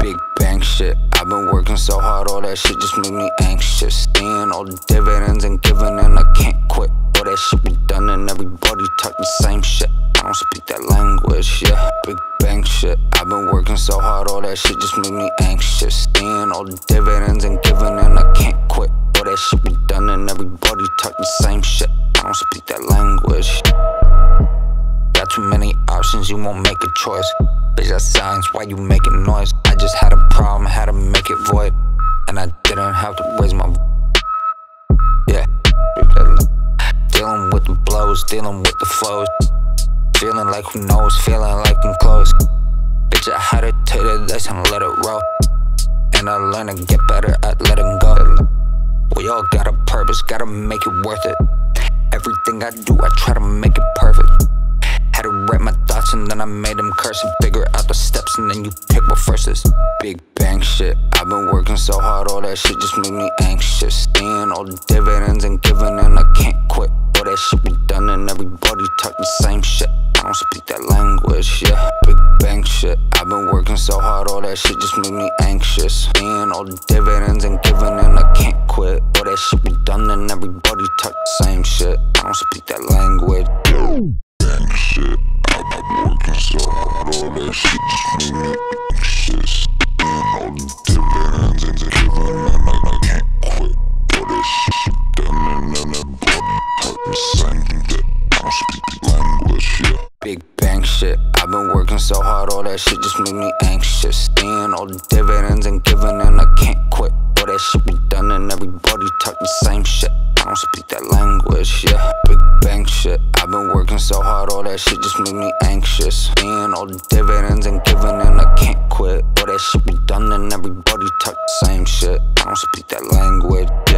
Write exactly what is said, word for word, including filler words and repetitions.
Big bang shit, I've been working so hard, all that shit just make me anxious. Seeing all the dividends and giving and I can't quit. All that shit be done and everybody talk the same shit. I don't speak that language, yeah. Big bang shit, I've been working so hard, all that shit just make me anxious. Seeing all the dividends and giving and I can't quit. All that shit be done and everybody talk the same shit. I don't speak that language. Got too many options, you won't make a choice. Bitch, that's science, why you making noise? I just had a problem, had to make it void. And I didn't have to raise my yeah. Dealing with the blows, dealing with the flows. Feeling like who knows, feeling like I'm close. Bitch, I had to take the lesson, let it roll. And I learned to get better at letting go. We all got a purpose, gotta make it worth it. Everything I do, I try to make it perfect. Had to write my thoughts and then I made them cursive. Figure out the steps and then you pick what first is. Big bang shit, I've been working so hard, all that shit just make me anxious. Seeing all the dividends and giving and I can't quit. All that shit be done and everybody talk the same shit. I don't speak that language, yeah. Big bang shit, I've been working so hard, all that shit just make me anxious. Seeing all the dividends and giving and I can't quit. All that shit be done and everybody talk the same shit. I don't speak that language. Shit, I've been working so hard, all that shit just made me anxious. All the dividends and giving and I can't quit. All that shit done and everybody talk the same shit. I don't speak the language, yeah. Big bang shit, I've been working so hard, all that shit just made me anxious. Seeing all the dividends and giving and I can't quit. All that shit be done and everybody talk the same shit. I don't speak that language, yeah. Big bang shit, I've been working so hard, all that shit just make me anxious. Seeing all the dividends and giving and I can't quit. All that shit be done and everybody talk the same shit. I don't speak that language.